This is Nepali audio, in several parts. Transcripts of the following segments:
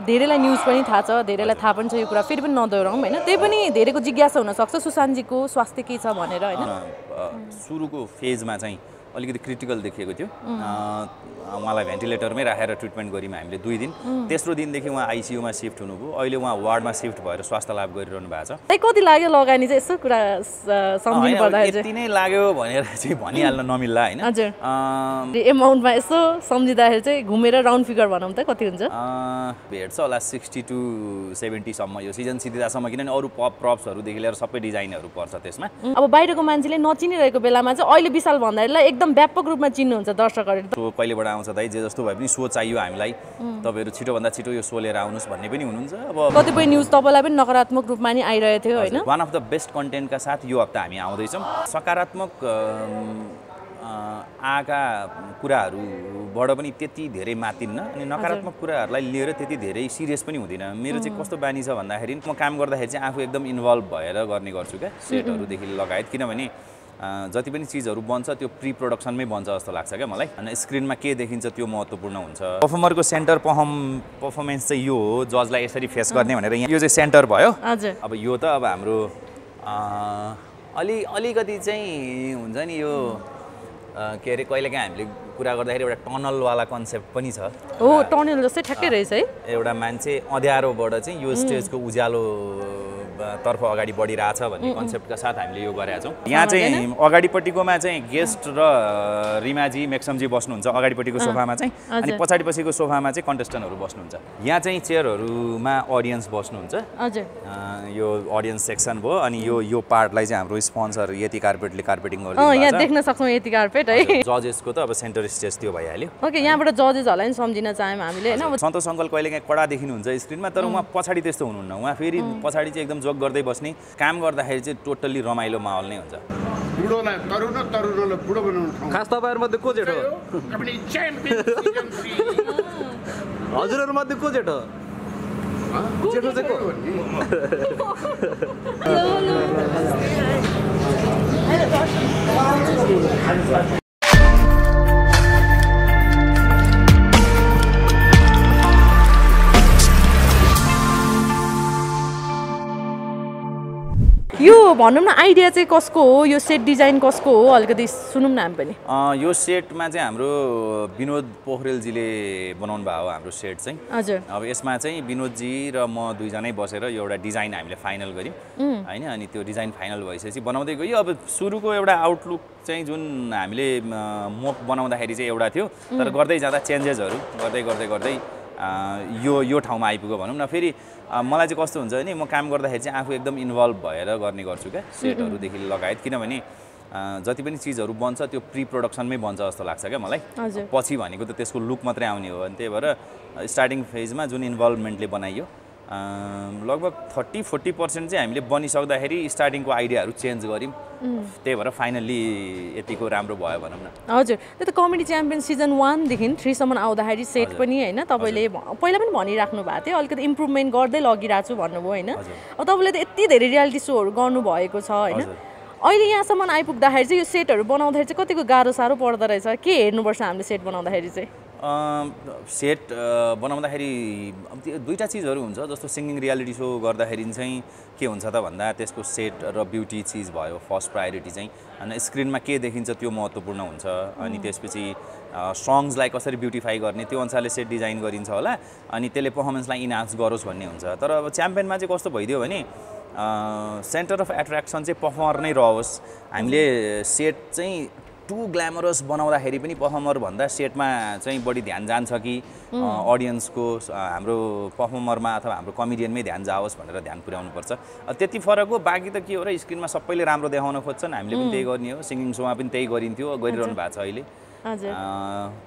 धेरैलाई न्यूज पनि थाहा छ धेरैलाई थाहा पनि छ यो कुरा फेरि पनि नदोराउँ हैन त्यै पनि धेरैको जिज्ञासा हुन सक्छ सुशान्त जीको स्वास्थ्य के छ भनेर हैन सुरुको फेजमा चाहिँ अलिकति क्रिटिकल देखिएको थियो उहाँलाई भेन्टिलेटरमै राखेर ट्रिटमेन्ट गरिम हामीले 2 दिन तेस्रो दिन देखि उहाँ आईसीयू मा शिफ्ट हुनुभयो अहिले उहाँ वार्डमा शिफ्ट भएर स्वास्थ्य लाभ गरिरहनु भएको छ त्यै कति लाग्यो लगानी चाहिँ यसो कुरा सम्झिनु पर्दा चाहिँ यति नै लाग्यो भनेर चाहिँ भनिहाल्न नमिल्ला हैन हजुर अमाउन्टमा यसो सम्झिदाखेरि चाहिँ घुमेर राउन्ड फिगर भनौँ त कति हुन्छ भेट्छ होला 60 टु 70 सम्म यो सिजन सिद्धिदा सम्म किनभने अरु पप प्रप्सहरु देखि लिएर सबै डिजाइनहरु पर्छ त्यसमा अब बाहिरको मान्छेले नचिनिरहेको बेलामा चाहिँ अहिले विशाल भन्दालाई व्यापक रूपमा चिन्नुहुन्छ दर्शकहरुले त्यो पहिलेबाट आउँछ दाइ जे जस्तो भए पनि सो चाहियो हामीलाई तपाईहरु छिटो भन्दा छिटो यो सो लिएर आउनुस् भन्ने पनि हुनुहुन्छ अब कतिपय न्यूज तपाईलाई पनि नकारात्मक रूपमा नि आइरहे थियो हैन one of the best content का साथ यो हप्ता हामी आउँदै छौं सकारात्मक आका कुराहरु बड पनि त्यति धेरै मातिन्न अनि नकारात्मक कुराहरुलाई लिएर त्यति धेरै सिरियस पनि हुँदैन मेरो चाहिँ कस्तो बानी छ भन्दाखेरि म काम गर्दाखेरि चाहिँ आफू एकदम इन्भल्भ भएर गर्ने गर्छु के सेटहरु देखि लगायत किनभने जति पनि चीजहरु बन्छ त्यो प्री प्रोडक्सनमै बन्छ जस्तो लाग्छ के मलाई अनि स्क्रिनमा के देखिन्छ त्यो महत्त्वपूर्ण हुन्छ परफर्मरको सेन्टर परफर्मेन्स चाहिँ यो हो जजलाई यसरी फेस गर्ने भनेर यो चाहिँ सेन्टर भयो हजुर अब यो त अब हाम्रो अलिकति चाहिँ हुन्छ नि यो के अरे कहिलेकाहीँ हामीले कुरा गर्दाखेरि एउटा टनल वाला कन्सेप्ट पनि छ हो टनल जस्तै ठ्याक्कै रहेछ है एउटा मान्छे अँध्यारोबाट चाहिँ यो स्टेजको उज्यालो तर्फ अगाडि बढिरहेछ भन्ने कन्सेप्टका साथ हामीले यो गरेका छौं यहाँ चाहिँ अगाडिपट्टिकोमा चाहिँ गेस्ट र रिमाजी मेक्समजी बस्नुहुन्छ अगाडिपट्टिको सोफामा चाहिँ अनि पछाडिपछिको सोफामा चाहिँ कन्टेस्टेन्टहरु बस्नुहुन्छ यहाँ चाहिँ चेयरहरुमा ऑडियन्स बस्नुहुन्छ हजुर यो ऑडियन्स सेक्सन भयो अनि यो यो पार्टलाई चाहिँ हाम्रो स्पोन्सर यति कार्पेटले कार्पेटिङ गर्दिन्छ अ यहाँ देख्न सक्छौं यति कार्पेट है जजेसको त अब सेन्टर स्टेज त्यो भइहाल्यो ओके यहाँबाट जजेसहरुलाई पनि सम्झिन चाहम हामीले हैन सन्तोष अंकल कहिलेकाहीँ कडा देखिनुहुन्छ स्क्रिनमा तर उहाँ पछाडी त्यस्तो हुनुहुन्न उहाँ फेरि पछाडी चाहिँ एकदम गर्दै बस्ने काम गर्दाखेरि चाहिँ टोटली रमाइलो माहौल नै हुन्छ बुढोलाई तरुण तरुणलाई बुढो बनाउनु ठाउँ खास तपाईहरु मध्ये को जेठो कमेडी च्याम्पियन सिजन 3 हजुरहरु मध्ये को जेठो जेठो चाहिँ को हेलो यो भनौं न आइडिया चाहिँ कसको हो यो सेट डिजाइन कसको हो अलिकति सुनौं न हामी पनि यो सेटमा चाहिँ हाम्रो विनोद पोखरेल जीले बनाउनु भयो हाम्रो सेट चाहिँ हजुर अब यसमा चाहिँ विनोद जी र म दुई जना बसेर यो एउटा डिजाइन हामीले फाइनल गर्यौं हैन अनि त्यो डिजाइन फाइनल भइसपछि बनाउँदै गयो अब सुरुको एउटा आउटलुक चाहिँ जुन हामीले मोक बनाउँदाखेरि चाहिँ एउटा थियो तर गर्दै जाँदा चेन्जेसहरु गर्दै गर्दै गर्दै यो ठाउँमा आइपुग्यो भनौं न फेरि मलाई चाहिँ कस्तो हुन्छ नि म काम गर्दाखेरि चाहिँ आफू एकदम इन्भल्भ भएर गर्ने गर्छु के सेटहरु देखि लगायत किनभने जति पनि चीजहरु बन्छ त्यो प्री प्रोडक्सनमै बन्छ जस्तो लाग्छ के मलाई पछि भनेको त त्यसको लुक मात्रै आउने हो अनि त्यही भएर स्टार्टिङ फेजमा जुन इन्भल्भमेन्टले बनाइयो लगभग 30-40% चाहिँ हामीले बनिसक्दाखेरि स्टार्टिङको आइडियाहरु चेन्ज गर्यौं त्यही भएर फाइनली यतिको राम्रो भयो भनौं न हजुर त्यो त कमेडी च्याम्पियन सिजन 1 देखि 3 सम्म आउँदाखेरि सेट पनि हैन तपाईले पहिला पनि भनिराख्नु भएको थियो अलिकति इम्प्रुभमेन्ट गर्दै लगिराछु भन्नुभयो हैन अब तपाईले त यति धेरै रियालिटी सोहरु गर्नु भएको छ हैन अहिले यहाँसम्म आइपुग्दाखेरि चाहिँ यो सेटहरु बनाउँदाखेरि चाहिँ कतिको गाह्रो साह्रो पर्दो रहेछ के हेर्नुपर्छ हामीले सेट बनाउँदाखेरि चाहिँ सेट बनाउँदाखेरि दुईटा चीजहरु हुन्छ जस्तो सिंगिङ रियालिटी शो गर्दाखेरि चाहिँ के हुन्छ त भन्दा त्यसको सेट र ब्युटी चीज भयो फर्स्ट प्रायोरिटी चाहिँ अनि स्क्रिनमा के देखिन्छ त्यो महत्त्वपूर्ण हुन्छ अनि त्यसपछि सङ्ग्सलाई कसरी ब्युटिफाई गर्ने त्यो अनुसारले सेट डिजाइन गरिन्छ होला अनि त्यसले परफर्मेन्सलाई इन्हान्स गरोस् भन्ने हुन्छ तर अब च्याम्पियनमा चाहिँ कस्तो भइदियो भने सेन्टर अफ अट्र्याक्सन चाहिँ परफर्मर नै रहोस् हामीले सेट चाहिँ टु ग्ल्यामरस बनाउँदाखेरि पनि परफर्मर भन्दा सेटमा चाहिँ बढी ध्यान जान्छ कि ऑडियन्सको हाम्रो परफर्मरमा अथवा हाम्रो कमेडियनमै ध्यान जाओस् भनेर ध्यान पुर्याउनु पर्छ त्यति फरक हो बाकी त के हो र स्क्रिनमा सबैले राम्रो देखाउन खोज्छन् हामीले पनि त्यही गर्ने हो सिंगिङ शोमा पनि त्यही गरिन्थ्यो गरिरहनु भएको छ अहिले हजुर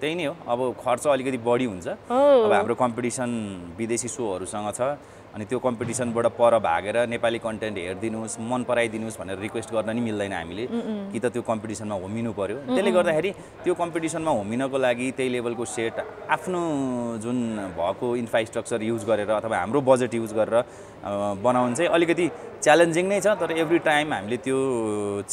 त्यही नै हो अब खर्च अलिकति बढी हुन्छ अब हाम्रो कम्पिटिसन विदेशी शोहरुसँग छ अनि त्यो कम्पिटिसनबाट पर भागेर नेपाली कन्टेन्ट हेर्दिनुस् मन पराइदिनुस् भनेर रिक्वेस्ट गर्न नि मिल्दैन हामीले कि त त्यो कम्पिटिसनमा होमिनु पर्यो त्यसले गर्दाखेरि त्यो कम्पिटिसनमा होमिनको लागि त्यही लेभलको सेट आफ्नो जुन भएको इन्फ्रास्ट्रक्चर युज गरेर अथवा हाम्रो बजेट युज गरेर बनाउन चाहिँ अलिकति च्यालेन्जिङ नै छ तर एभ्री टाइम हामीले त्यो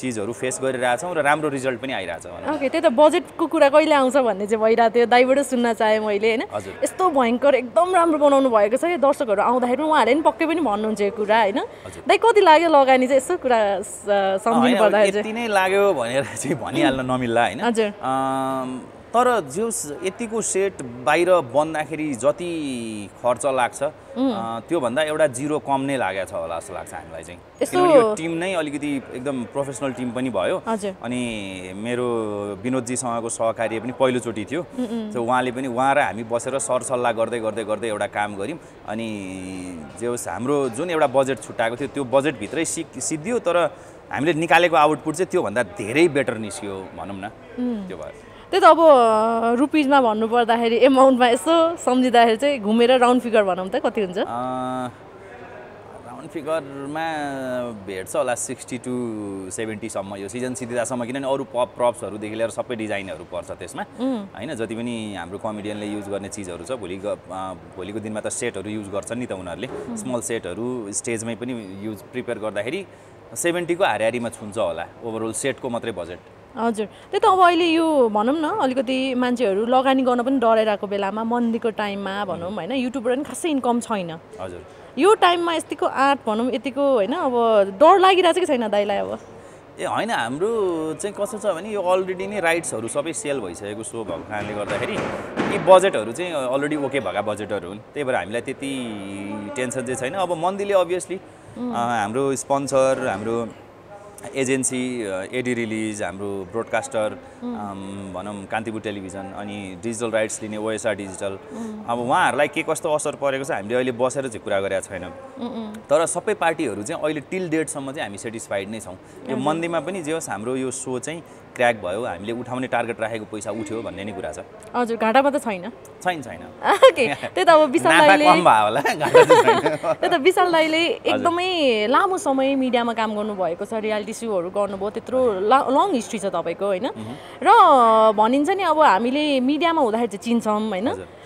चीजहरु फेस गरिरहेका छौं र राम्रो रिजल्ट पनि आइरहेछ भने ओके त्यही त बजेटको कुरा कहिले आउँछ भन्ने चाहिँ भइराथ्यो दाइबाट सुन्न चाहे मैले हैन यस्तो भयंकर एकदम राम्रो बनाउनु भएको छ दर्शकहरु आउँदाखेरि उहाँहरुले नि पक्कै पनि भन्नुहुन्छ यो कुरा हैन दाइ कति लाग्यो लगानी चाहिँ यसो कुरा सम्झिनु पर्दा चाहिँ यति नै लाग्यो भनेर चाहिँ भनिहाल्न नमिल्ला हैन तर जो यतिको सेट बाहिर बन्दाखेरि जति खर्च लाग्छ त्यो भन्दा एउटा जीरो कम नै लागेको छ होला जस्तो लाग्छ हामीलाई चाहिँ किनभने यो टिम नै अलिकति एकदम प्रोफेसनल टिम पनि भयो अनि मेरो विनोद जी सँगको सहकार्य पनि पहिलो चोटी थियो सो उहाँले पनि उहाँ र हामी बसेर सरसल्लाह गर्दै गर्दै गर्दै एउटा काम गर्यौं अनि जो हाम्रो जुन एउटा बजेट छुटाएको थियो त्यो बजेट भित्रै सिद्धियो तर हामीले निकालेको आउटपुट चाहिँ त्यो भन्दा धेरै बेटर निस्क्यो भनौं न त्यो भयो त्यही त अब रुपीजमा भन्नु पर्दाखेरि अमाउन्टमा यसो सम्झिदाखेरि चाहिँ घुमेर राउन्ड फिगर भनौं त कति हुन्छ राउन्ड फिगरमा भेट्छ होला 60 टु 70 सम्म यो सिजन सिद्धिदासम्म किनभने अरु प्रप्सहरु देखि लिएर सबै डिजाइनहरु पर्छ त्यसमा हैन जति पनि हाम्रो कमेडियनले युज गर्ने चीजहरु छ भोलिको दिनमा त सेटहरु युज गर्छन् नि त उनीहरुले स्मल सेटहरु स्टेजमै पनि युज प्रिपेयर गर्दाखेरि 70 को हारिहारीमा छुन्छ होला ओभरअल सेटको मात्रै बजेट हजुर त्यही त अब अहिले यो भनौं न अलिकति मान्छेहरु लगानी गर्न पनि डराइराको बेलामा मन्दीको टाइममा भनौं हैन युट्युबबाट नि खासै इन्कम छैन हजुर यो टाइममा यतिको आर्ट भनौं यतिको हैन अब डर लागिराछ कि छैन दाइलाई अब ए हैन हाम्रो चाहिँ कसो छ भने यो अलरेडी नै राइट्सहरु सबै सेल भइसकेको सो भएको कारणले गर्दाखेरि यी बजेटहरु चाहिँ अलरेडी ओके भएका बजेटहरु हुन् त्यही भएर हामीलाई त्यति टेन्सन चाहिँ छैन अब मन्दीले अभियसली हाम्रो स्पोन्सर हाम्रो एजेन्सी एडी रिलीज हाम्रो ब्रोडकास्टर भनम कान्तिपुर टेलिभिजन अनि डिजिटल राइट्स लिने ओएसआर डिजिटल अब उहाँहरुलाई के कस्तो असर परेको छ हामीले अहिले बसेर चाहिँ कुरा गरेका छैनौं तर सबै पार्टीहरु चाहिँ अहिले टिल डेट सम्म चाहिँ हामी सेटिस्फाइड नै छौं यो मन्दीमा पनि जे होस् हाम्रो यो शो चाहिँ क्र्याक भयो हामीले उठाउने टार्गेट राखेको पैसा उठ्यो भन्ने नै कुरा छ हजुर घाटामा त छैन छैन ओके त्यही त अब विशाल दाइले कम भयो होला त्यही त विशाल दाइले एकदमै लामो समय मिडियामा काम गर्नु भएको छ रियलिटी शोहरु गर्नु भयो त्यत्रो लङ हिस्ट्री छ तपाईको हैन र भनिन्छ नि अब हामीले मिडियामा हुँदाखेरि चाहिँ चिन्छौं हैन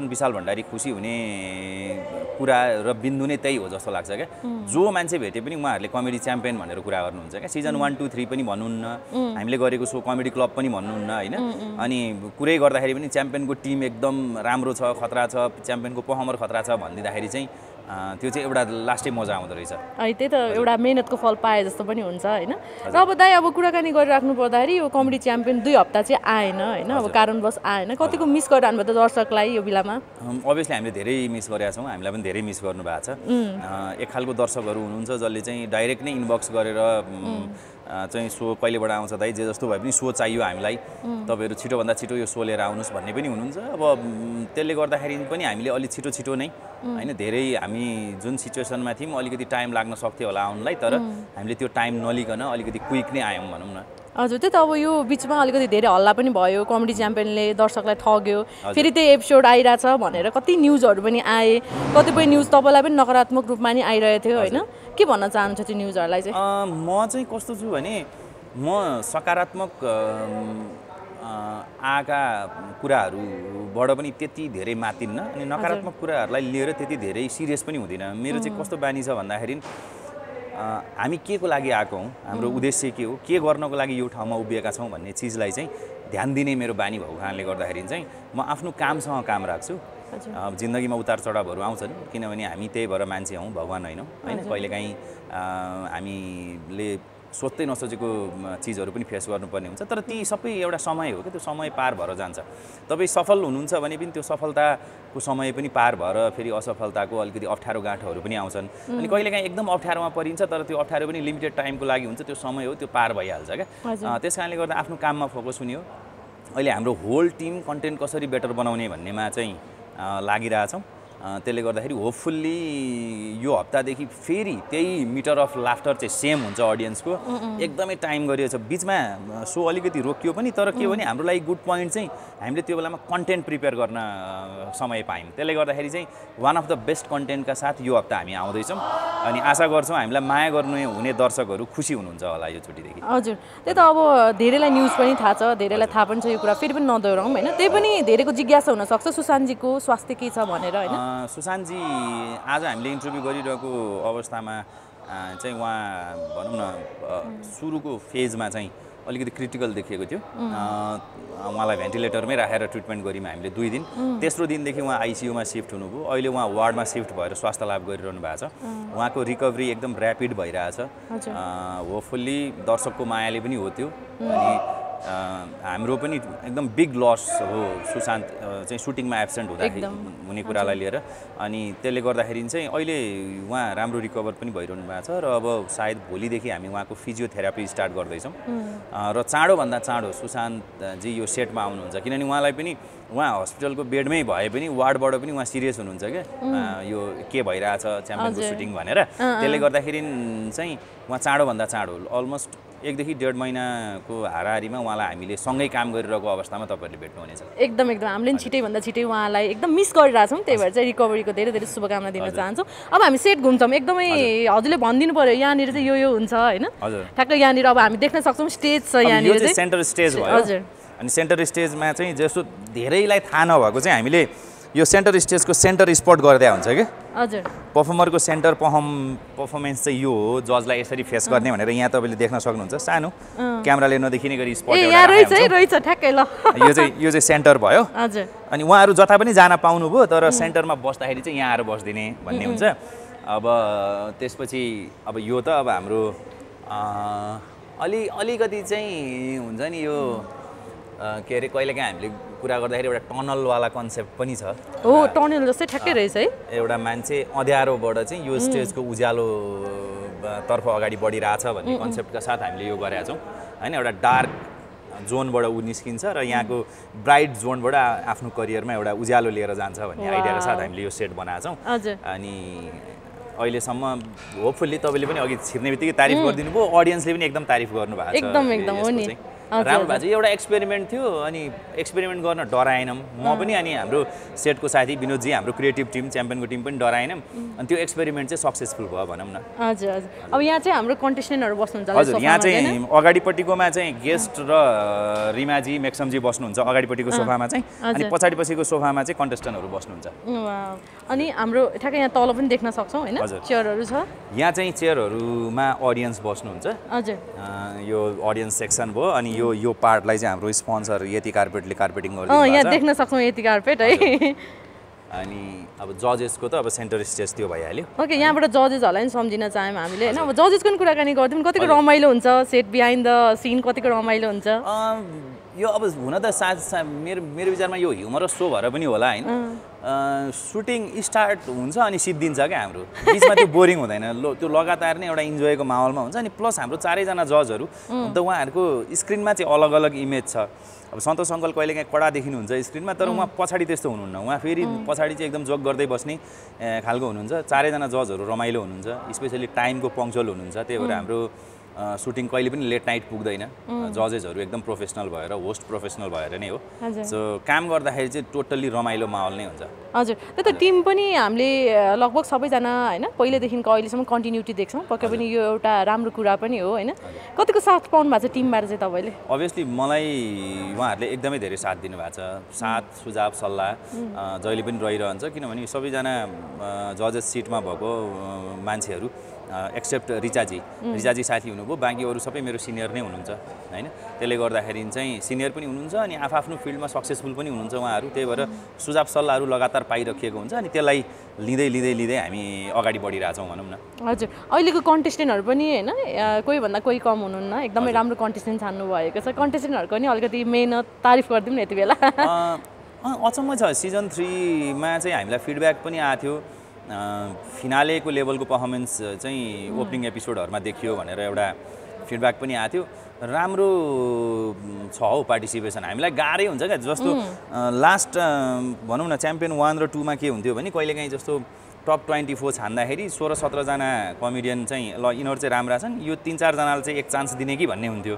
विशाल भण्डारी खुसी हुने कुरा र बिन्दु नै त्यही हो जस्तो लाग्छ के जो मान्छे भेटे पनि उहाँहरुले कमेडी च्याम्पियन भनेर कुरा गर्नुहुन्छ के सिजन 1 2 3 पनि भन्नुहुन्न हामीले गरेको सो कमेडी क्लब पनि भन्नुहुन्न हैन अनि कुरै गर्दाखेरि पनि च्याम्पियनको टिम एकदम राम्रो छ खतरा छ च्याम्पियनको परफर्मर खतरा छ भन्दिदाखेरि चाहिँ त्यो चाहिँ एउटा लास्टै मजा आउँदो रहेछ है त्यही त एउटा मेहनतको फल पाए जस्तो पनि हुन्छ हैन र अब दाइ अब कुराकानी गरिराख्नु पर्दाखेरि यो कमेडी च्याम्पियन 2 हप्ता चाहिँ आएन हैन अब कारणवश आएन कतिको मिस गरिराख्नु भयो त दर्शकलाई यो बेलामा अभियसली हामीले धेरै मिस गरेका छौं हामीलाई पनि धेरै मिस गर्नु भएको छ एक खालको दर्शकहरु हुनुहुन्छ जसले चाहिँ डाइरेक्ट नै इनबक्स गरेर चाहिँ सो कहिलेबाट आउँछ दाइ जे जस्तो भए पनि सो चाहियो हामीलाई तपाईहरु छिटो भन्दा छिटो यो सो लिएर आउनुस् भन्ने पनि हुनुहुन्छ अब त्यसले गर्दाखेरि पनि हामीले अलि छिटो छिटो नै हैन धेरै हामी जुन सिचुएसनमा थियौं अलिकति टाइम लाग्न सक्थ्यो होला आउनलाई तर हामीले त्यो टाइम नलिकन अलिकति क्विक नै आयौं भनौं न हजुर त्यही त अब यो बीचमा अलिकति धेरै हल्ला पनि भयो कमेडी च्याम्पियनले दर्शकलाई ठग्यो फेरि त्यही एपिसोड आइराछ भनेर कति न्यूजहरु पनि आए कतिपय न्यूज तपाईलाई पनि नकारात्मक रूपमा नि आइरहेको थियो हैन के भन्न चाहन्छु त्यो न्यूजहरुलाई चाहिँ म चाहिँ कस्तो छु भने म सकारात्मक आका कुराहरुबाट पनि त्यति धेरै मातिन्न अनि नकारात्मक कुराहरुलाई लिएर त्यति धेरै सिरियस पनि हुँदिन मेरो चाहिँ कस्तो बानी छ भन्दाखेरि हामी के को लागि आएको हौ हाम्रो उद्देश्य के हो के गर्नको लागि यो ठाउँमा उभिएका छौं भन्ने चीजलाई चाहिँ ध्यान दिने मेरो बानी भएको कारणले गर्दाखेरि चाहिँ म आफ्नो कामसँग काम राख्छु अब जिन्दगीमा उतार चढावहरु आउँछन् किनभने हामी त्यही भएर मान्छे हौ भगवान हैनौं हैन कहिलेकाहीँ हामीले सोच्दै नसोचेको चीजहरु पनि फेस गर्नुपर्ने हुन्छ तर ती सबै एउटा समय हो के त्यो समय पार भएर जान्छ तपाई सफल हुनुहुन्छ भने पनि त्यो सफलताको समय पनि पार भएर फेरि असफलताको अलिकति अप्ठ्यारो गाठहरु पनि आउँछन् अनि कहिलेकाहीँ एकदम अप्ठ्यारोमा परिन्छ तर त्यो अप्ठ्यारो पनि लिमिटेड टाइमको लागि हुन्छ त्यो समय हो त्यो पार भइहाल्छ के त्यसकारणले गर्दा आफ्नो काममा फोकस हुने हो अहिले हाम्रो होल टिम कन्टेन्ट कसरी बेटर बनाउने भन्नेमा चाहिँ लागिरहेछौं त्यसले गर्दाखेरि होपफुल्ली यो हप्ता देखि फेरि त्यही मिटर अफ लाफ्टर चाहिँ सेम हुन्छ ऑडियन्सको एकदमै टाइम गरिएको छ बीचमा सो अलिकति रोकियो पनि तर के भने हाम्रो लागि गुड प्वाइन्ट चाहिँ हामीले त्यो बेलामा कन्टेन्ट प्रिपेयर गर्न समय पायौं त्यसले गर्दाखेरि चाहिँ one of the best content का साथ यो हप्ता हामी आउँदै छौं अनि आशा गर्छौं हामीलाई माया गर्ने हुने दर्शकहरु खुशी हुनुहुन्छ होला यो चोटी देखि हजुर त्यही त अब धेरैलाई न्यूज पनि थाहा छ धेरैलाई थाहा पनि छ यो कुरा फेरि पनि नदोराउँ हैन त्यही पनि धेरैको जिज्ञासा हुन सक्छ सुशान्त जी को स्वास्थ्य के छ भनेर हैन सुशान्त जी आज हामीले इन्टरभ्यु गरिरहेको अवस्थामा चाहिँ उहाँ भनौं न सुरुको फेजमा चाहिँ अलिकति क्रिटिकल देखिएको थियो उहाँलाई भेन्टिलेटरमै राखेर ट्रिटमेन्ट गरिम हामीले 2 दिन तेस्रो दिनदेखि उहाँ आईसीयू मा शिफ्ट हुनुभयो अहिले उहाँ वार्डमा शिफ्ट भएर स्वास्थ्य लाभ गरिरहनु भएको छ उहाँको रिकभरी एकदम र्यापिड भइरहेछ होपफुल्ली दर्शकको मायाले पनि हो त्यो अनि हाम्रो पनि एकदम बिग लस हो सुशान्त चाहिँ शूटिङमा एब्सेन्ट हुँदाखेरि हुने कुरालाई लिएर अनि त्यसले गर्दाखेरि चाहिँ अहिले उहाँ राम्रो रिकभर पनि भइरहनु भएको छ र अब सायद भोलि देखि हामी उहाँको फिजियोथेरापी स्टार्ट गर्दै छौं र चाँडो भन्दा चाँडो सुशान्त जी यो सेटमा आउनुहुन्छ किनभने उहाँलाई पनि उहाँ हस्पिटलको बेडमै भए पनि वार्डबाट पनि उहाँ सिरियस हुनुहुन्छ के यो के भइराछ च्याम्पियनको शूटिङ भनेर त्यसले गर्दाखेरि चाहिँ उहाँ चाँडो भन्दा चाँडो अलमोस्ट 1 देखि 1.5 महिनाको हाराहारीमा उहाँलाई हामीले सँगै काम गरिरहेको अवस्थामा तपाईहरुले भेट्नु हुनेछ एकदम एकदम हामीले छिटै भन्दा छिटै उहाँलाई एकदम मिस गरिराछौं त्यही भएर चाहिँ रिकभरीको धेरै धेरै शुभकामना दिन चाहन्छु अब हामी सेट घुम्छौं एकदमै हजुरले भन्दिनु पर्यो यहाँ निर चाहिँ यो हुन्छ हैन ठ्याक्क यहाँ निर अब हामी देख्न सक्छौं स्टेज छ यहाँ निर चाहिँ सेन्टर स्टेज भयो हजुर अनि सेन्टर स्टेजमा चाहिँ जस्तो धेरैलाई थाहा नभएको चाहिँ हामीले यो सेन्टर स्टेजको सेन्टर स्पट गर्दै हुन्छ के हजुर परफर्मरको सेन्टर परफर्मेन्स चाहिँ यो हो जजलाई यसरी फेस गर्ने भनेर यहाँ तपाईले देख्न सक्नुहुन्छ सानो क्यामेराले नदेखिने गरी स्पट एउटा रहेछ ठ्याक्कै ल यो चाहिँ सेन्टर भयो हजुर अनि उहाँहरु जता पनि जान पाउनु भो तर सेन्टरमा बस्दाखेरि चाहिँ यहाँ आएर बस्दिने भन्ने हुन्छ अब त्यसपछि अब यो त अब हाम्रो अलिकति चाहिँ हुन्छ नि यो के रे कहिलेकाहीँ हामीले कुरा गर्दाखेरि एउटा टनल वाला कन्सेप्ट पनि छ हो टनल जस्तै ठ्याक्कै रहेछ है एउटा मान्छे अँध्यारोबाट चाहिँ यो स्टेजको उज्यालो तर्फ अगाडि बढिराछ भन्ने कन्सेप्टका साथ हामीले यो गरेका छौं हैन एउटा डार्क जोनबाट उ निस्किन्छ र यहाँको ब्राइट जोनबाट आफ्नो करियरमा एउटा उज्यालो लिएर जान्छ भन्ने आइडियाका साथ हामीले यो सेट बनाएका छौं अनि अहिलेसम्म होपफुल्ली तपाईले पनि अघि छिर्नेबित्तिकै तारिफ गर्दिनु भयो ऑडियन्सले पनि एकदम तारिफ गर्नु भएको छ एकदम हो नि राम्रो भाजी एउटा एक्सपेरिमेन्ट थियो अनि एक्सपेरिमेन्ट गर्न डराएनम म पनि अनि हाम्रो सेटको साथी बिनोद जी हाम्रो क्रिएटिभ टिम च्याम्पियनको टिम पनि डराएनम अनि त्यो एक्सपेरिमेन्ट चाहिँ सक्सेसफुल भयो भनौं न हजुर हजुर अब यहाँ चाहिँ हाम्रो कन्टेस्टेन्टहरु बस्नुहुन्छ हजुर यहाँ चाहिँ अगाडिपट्टिकोमा चाहिँ गेस्ट र रिमा जी मेक्सम जी बस्नुहुन्छ अगाडिपट्टिको सोफामा चाहिँ अनि पछाडिपछिको सोफामा चाहिँ कन्टेस्टेन्टहरु बस्नुहुन्छ वाव अनि हाम्रो ठ्याक्कै यहाँ तल पनि देख्न सक्छौं हैन चेयरहरु छ यहाँ चाहिँ चेयरहरुमा ऑडियन्स बस्नुहुन्छ हजुर यो ऑडियन्स सेक्सन भयो अनि यो पार्टलाई चाहिँ हाम्रो स्पोन्सर यति कार्पेटले कार्पेटिङ गर्दै छ यहाँ देख्न सक्छौं यति कार्पेट है अनि अब जजेसको त अब सेन्टर स्टेज त्यो भइहाल्यो ओके यहाँबाट जजेसहरुलाई पनि सम्झिन चाहम हामीले हैन अब जजेसको पनि कुराकानी गर्दिम कतिको रमाइलो हुन्छ सेट बिहाइन्ड द सीन कतिको रमाइलो हुन्छ यो अब हुन त साथ मेरो विचारमा यो ह्युमरस शो भएर पनि होला हैन शूटिङ स्टार्ट हुन्छ अनि सिद्धिन्छ के हाम्रो बीचमा त्यो बोरिङ हुँदैन त्यो लगातार नै एउटा इन्जोयको माहौलमा हुन्छ अनि प्लस हाम्रो चारै जना जजहरु त उहाँहरुको स्क्रिनमा चाहिँ अलग-अलग इमेज छ अब सन्तोष अंकल कहिलेकाहीँ कडा देखिनुहुन्छ स्क्रिनमा तर उहाँ पछाडी त्यस्तो हुनुहुन्न उहाँ फेरि पछाडी चाहिँ एकदम जोक गर्दै बस्ने खालको हुनुहुन्छ चारै जना जजहरु रमाइलो हुनुहुन्छ स्पेशली टाइमको पंक्चुअल हुनुहुन्छ त्यही भएर हाम्रो शूटिङ कहिले पनि लेट नाइट पुग्दैन जजेसहरु एकदम प्रोफेसनल भएर होस्ट प्रोफेसनल भएर नै हो सो काम गर्दाखेरि चाहिँ टोटल्ली रमाइलो माहौल नै हुन्छ हजुर त्यो त टिम पनि हामीले लगभग सबै जना हैन पहिले देखिको अहिलेसम्म कन्टिन्युटी देख्छौं पक्कै पनि यो एउटा राम्रो कुरा पनि हो हैन कतिको साथ पाउनु भएको छ टिमबाट चाहिँ तपाईले obviously मलाई उहाँहरुले एकदमै धेरै साथ दिनु भएको छ साथ सुझाव सल्लाह जहिले पनि रहिरहन्छ किनभने सबै जना जजेस सिटमा भएको मान्छेहरु except Richa ji. Richa ji साथी हुनुभयो बाँकी अरु सबै मेरो सिनियर नै हुनुहुन्छ हैन त्यसले गर्दाखेरि चाहिँ सिनियर पनि हुनुहुन्छ अनि आफआफ्नो फिल्डमा सक्सेसफुल पनि हुनुहुन्छ उहाँहरु त्यही भएर सुझाव सल्लाहहरु लगातार पाइराखेको हुन्छ अनि त्यसलाई लिँदै लिँदै लिँदै हामी अगाडि बढिरहेका छौं भनौं न हजुर अहिलेको कन्टेस्टेन्टहरु पनि हैन कोही भन्दा कोही कम हुनुहुन्न एकदमै राम्रो कन्टेस्टेन्ट छान्नु भएको छ कन्टेस्टेन्टहरुको नि अलिकति मेहनत तारिफ गर्दिम न यतिबेला अचम्म छ सिजन 3 मा चाहिँ हामीलाई फिडब्याक पनि आथ्यो फिनाले को लेभलको परफर्मेन्स चाहिँ ओपनिङ एपिसोडहरुमा देखियो भनेर एउटा फिडब्याक पनि आथ्यो राम्रो छ हो पार्टिसिपेसन हामीलाई गाह्रै हुन्छ के जस्तो लास्ट भनौं न च्याम्पियन 1 र 2 मा के हुन्थ्यो भने कहिलेकाही जस्तो टप 24 छान्दाखेरि 16 17 जना कमेडियन चाहिँ ल इनहरु चाहिँ राम्रा छन् यो 3 4 जनाले चाहिँ एक चान्स दिने कि भन्ने हुन्थ्यो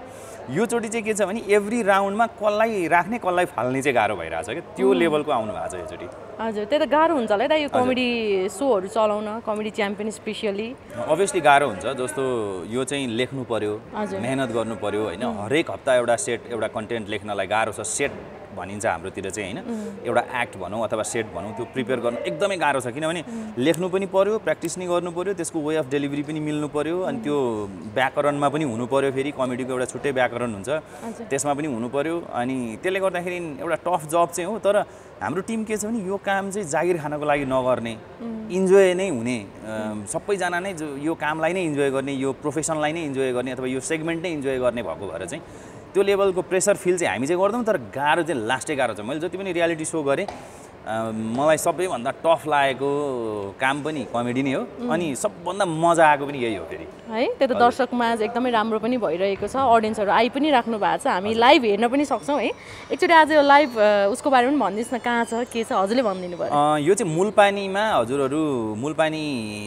यो चोटी चाहिँ के छ भने एभ्री राउन्डमा कल्लाई राख्ने कल्लाई फाल्ने चाहिँ गाह्रो भइराछ के त्यो लेभलको आउनु भएको छ यो चोटी हजुर त्यो त गाह्रो हुन्छ होला है यो कमेडी शोहरु चलाउन कमेडी च्याम्पियन स्पेशली obviously गाह्रो हुन्छ जस्तो यो चाहिँ लेख्नु पर्यो मेहनत गर्नु पर्यो हैन हरेक हप्ता एउटा सेट एउटा कन्टेन्ट लेख्नलाई गाह्रो छ सेट भनिन्छ हाम्रोतिर चाहिँ हैन एउटा एक्ट भनौं अथवा सेट भनौं त्यो प्रिपेयर गर्न एकदमै गाह्रो छ किनभने लेख्नु पनि पर्यो प्र्याक्टिस नि गर्नु पर्यो त्यसको वे अफ डेलिभरी पनि मिल्नु पर्यो अनि त्यो व्याकरणमा पनि हुनु पर्यो फेरि कमेडीको एउटा छुट्टै व्याकरण हुन्छ त्यसमा पनि हुनु पर्यो अनि त्यसले गर्दाखेरि एउटा टफ जब चाहिँ हो तर हाम्रो टिम के छ भने यो काम चाहिँ जागिर खानको लागि नगर्ने इन्जोय नै हुने सबैजना नै यो कामलाई नै इन्जोय गर्ने यो प्रोफेसनलाई नै इन्जोय गर्ने अथवा यो सेगमेन्ट नै इन्जोय गर्ने भएको भएर चाहिँ त्यो लेभलको प्रेसर फिल चाहिँ हामी चाहिँ गर्दैम तर गाह्रो चाहिँ लास्टै गाह्रो छ मैले जति पनि रियालिटी शो गरे मलाई सबैभन्दा टफ लागेको काम पनि कमेडी नै हो अनि सबभन्दा मजा आएको पनि यही हो फेरि है त्यो त दर्शकमा एकदमै राम्रो पनि भइरहेको छ ऑडियन्सहरु आइ पनि राख्नु भएको छ हामी लाइभ हेर्न पनि सक्छौं है एकचोटी आज यो लाइभ उसको बारेमा पनि भन्दिस् न कहाँ छ के छ हजुरले भनिदिनु भयो यो चाहिँ मूलपानीमा हजुरहरु मूलपानी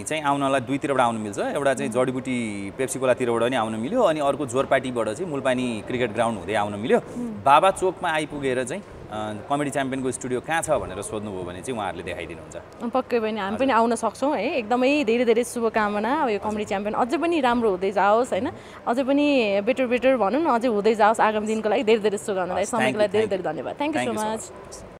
चाहिँ आउनला दुई तिरबाट आउन मिल्छ एउटा चाहिँ जडीबुटी पेप्सीकोलातिरबाट पनि आउन मिल्यो अनि अर्को जोरपाटीबाट चाहिँ मूलपानी क्रिकेट ग्राउन्ड हुँदै आउन मिल्यो बाबा चोकमा आइपुगेर चाहिँ कमेडी च्याम्पियनको स्टुडियो कहाँ छ भनेर सोध्नु भयो भने चाहिँ उहाँहरुले देखाइदिनुहुन्छ पक्कै पनि हामी पनि आउन सक्छौं है एकदमै धेरै धेरै शुभकामना अब यो कमेडी च्याम्पियन अझै पनि राम्रो हुँदै जाओस् हैन अझै पनि बेटर बेटर भनौं न अझै हुँदै जाओस् आगामी दिनको लागि धेरै धेरै शुभकामना समय लागि धेरै धेरै धन्यवाद थ्यांक यू सो मच